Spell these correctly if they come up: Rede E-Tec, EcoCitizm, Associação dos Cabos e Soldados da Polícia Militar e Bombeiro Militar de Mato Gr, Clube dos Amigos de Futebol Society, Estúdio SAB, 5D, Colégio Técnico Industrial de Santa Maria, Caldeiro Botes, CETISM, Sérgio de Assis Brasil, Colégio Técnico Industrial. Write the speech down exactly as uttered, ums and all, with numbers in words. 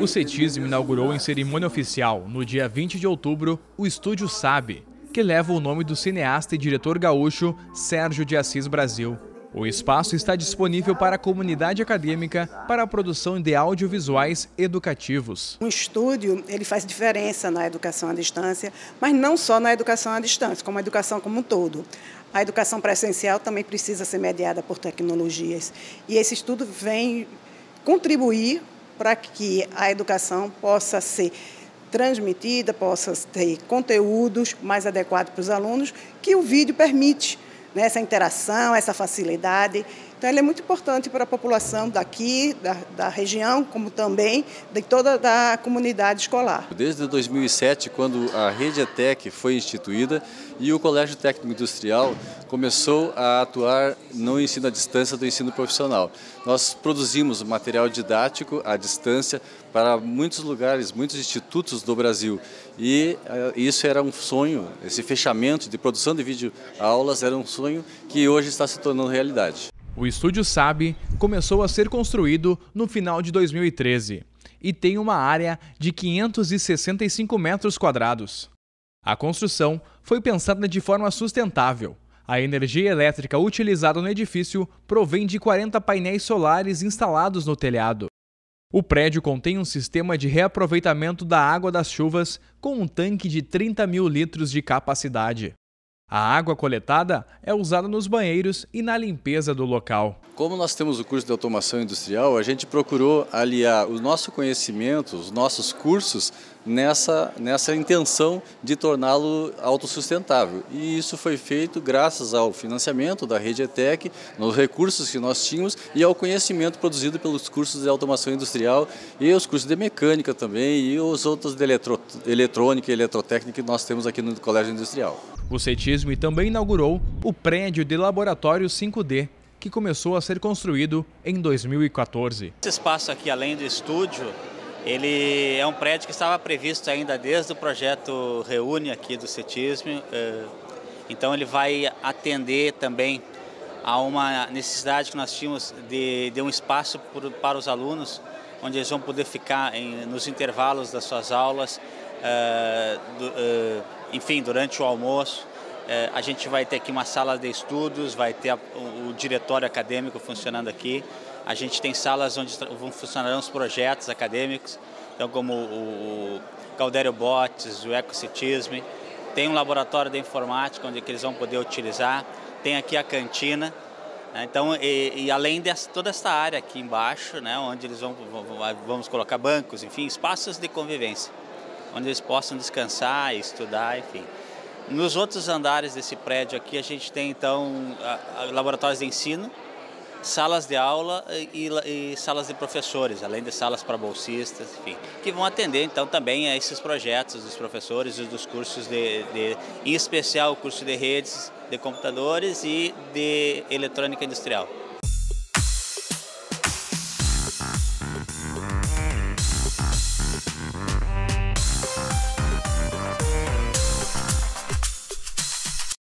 O CETISM inaugurou em cerimônia oficial, no dia vinte de outubro, o Estúdio S A B, que leva o nome do cineasta e diretor gaúcho Sérgio de Assis Brasil. O espaço está disponível para a comunidade acadêmica para a produção de audiovisuais educativos. Um estúdio, ele faz diferença na educação à distância, mas não só na educação à distância, como a educação como um todo. A educação presencial também precisa ser mediada por tecnologias. E esse estudo vem contribuir para que a educação possa ser transmitida, possa ter conteúdos mais adequados para os alunos, que o vídeo permite, né, essa interação, essa facilidade. Então, ele é muito importante para a população daqui, da, da região, como também de toda a comunidade escolar. Desde dois mil e sete, quando a Rede E-Tec foi instituída e o Colégio Técnico Industrial começou a atuar no ensino à distância do ensino profissional. Nós produzimos material didático à distância para muitos lugares, muitos institutos do Brasil. E isso era um sonho, esse fechamento de produção de videoaulas era um sonho que hoje está se tornando realidade. O Estúdio S A B começou a ser construído no final de dois mil e treze e tem uma área de quinhentos e sessenta e cinco metros quadrados. A construção foi pensada de forma sustentável. A energia elétrica utilizada no edifício provém de quarenta painéis solares instalados no telhado. O prédio contém um sistema de reaproveitamento da água das chuvas com um tanque de trinta mil litros de capacidade. A água coletada é usada nos banheiros e na limpeza do local. Como nós temos o curso de automação industrial, a gente procurou aliar o nosso conhecimento, os nossos cursos, nessa, nessa intenção de torná-lo autossustentável. E isso foi feito graças ao financiamento da Rede E-Tec, nos recursos que nós tínhamos e ao conhecimento produzido pelos cursos de automação industrial e os cursos de mecânica também e os outros de eletro, eletrônica e eletrotécnica que nós temos aqui no Colégio Industrial. O CETISM também inaugurou o prédio de laboratório cinco D, que começou a ser construído em dois mil e quatorze. Esse espaço aqui, além do estúdio, ele é um prédio que estava previsto ainda desde o projeto Reúne aqui do CETISM. Então ele vai atender também a uma necessidade que nós tínhamos de, de um espaço por, para os alunos, onde eles vão poder ficar em, nos intervalos das suas aulas, Uh, do, uh, enfim, durante o almoço. uh, a gente vai ter aqui uma sala de estudos, vai ter a, o, o diretório acadêmico funcionando aqui. A gente tem salas onde vão funcionar os projetos acadêmicos, então como o, o Caldeiro Botes, o EcoCitizm. Tem um laboratório de informática onde que eles vão poder utilizar. Tem aqui a cantina, né? Então, e, e além de toda essa área aqui embaixo, né, onde eles vão, vão vamos colocar bancos, enfim, espaços de convivência, onde eles possam descansar, estudar, enfim. Nos outros andares desse prédio aqui, a gente tem, então, laboratórios de ensino, salas de aula e, e salas de professores, além de salas para bolsistas, enfim, que vão atender, então, também a esses projetos dos professores e dos cursos de, de, em especial, o curso de redes de computadores e de eletrônica industrial.